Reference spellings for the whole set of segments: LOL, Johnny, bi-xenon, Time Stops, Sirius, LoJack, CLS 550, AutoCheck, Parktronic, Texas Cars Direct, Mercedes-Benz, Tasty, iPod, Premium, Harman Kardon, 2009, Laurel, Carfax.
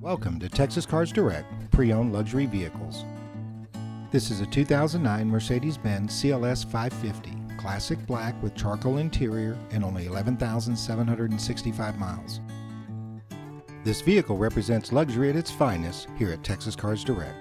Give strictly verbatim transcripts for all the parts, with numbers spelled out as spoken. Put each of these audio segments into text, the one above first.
Welcome to Texas Cars Direct, pre-owned luxury vehicles. This is a two thousand nine Mercedes-Benz C L S five fifty, classic black with charcoal interior and only eleven thousand seven hundred sixty-five miles. This vehicle represents luxury at its finest here at Texas Cars Direct.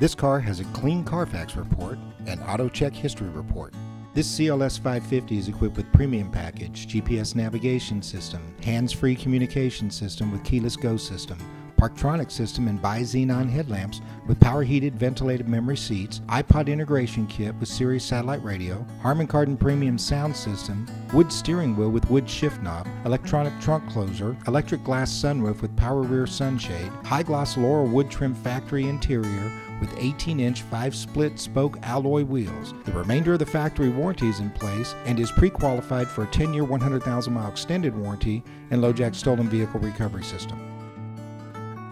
This car has a clean Carfax report and AutoCheck history report. This C L S five fifty is equipped with premium package, G P S navigation system, hands-free communication system with keyless go system, Parktronic system and bi-xenon headlamps with power-heated ventilated memory seats, iPod integration kit with Sirius satellite radio, Harman Kardon premium sound system, wood steering wheel with wood shift knob, electronic trunk closer, electric glass sunroof with power rear sunshade, high-gloss laurel wood trim factory interior, with eighteen inch five split spoke alloy wheels. The remainder of the factory warranty is in place and is pre-qualified for a ten year one hundred thousand mile extended warranty and LoJack stolen vehicle recovery system.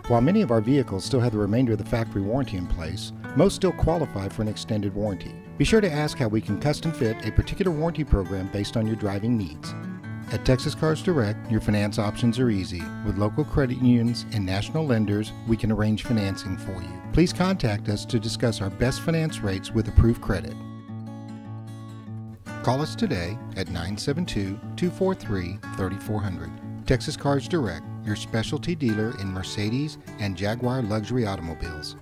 While many of our vehicles still have the remainder of the factory warranty in place, most still qualify for an extended warranty. Be sure to ask how we can custom fit a particular warranty program based on your driving needs. At Texas Cars Direct, your finance options are easy. With local credit unions and national lenders, we can arrange financing for you. Please contact us to discuss our best finance rates with approved credit. Call us today at nine seven two, two four three, three four zero zero. Texas Cars Direct, your specialty dealer in Mercedes and Jaguar luxury automobiles.